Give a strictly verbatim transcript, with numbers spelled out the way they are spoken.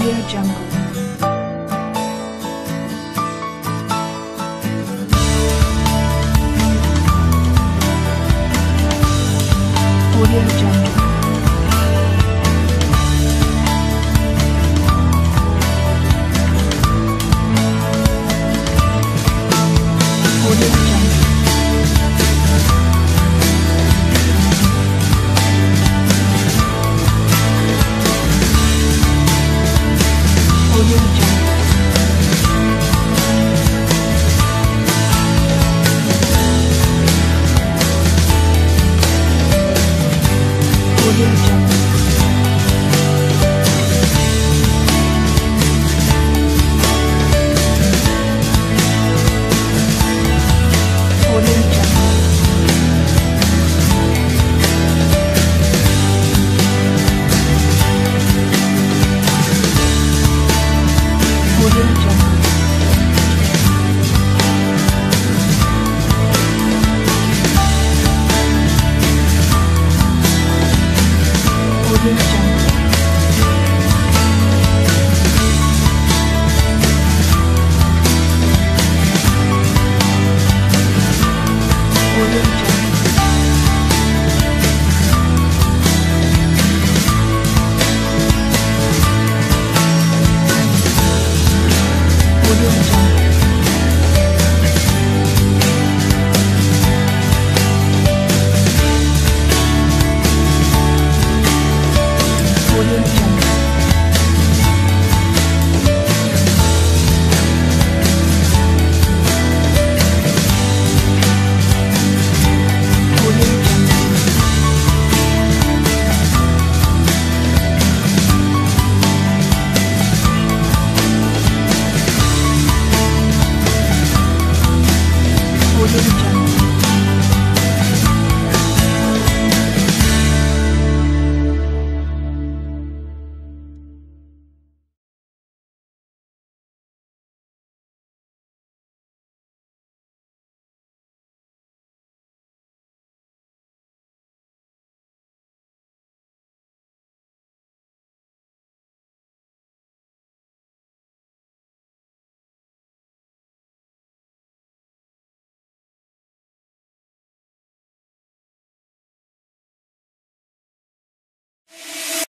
Audio Jungle. Audio Jungle. We'll be right back.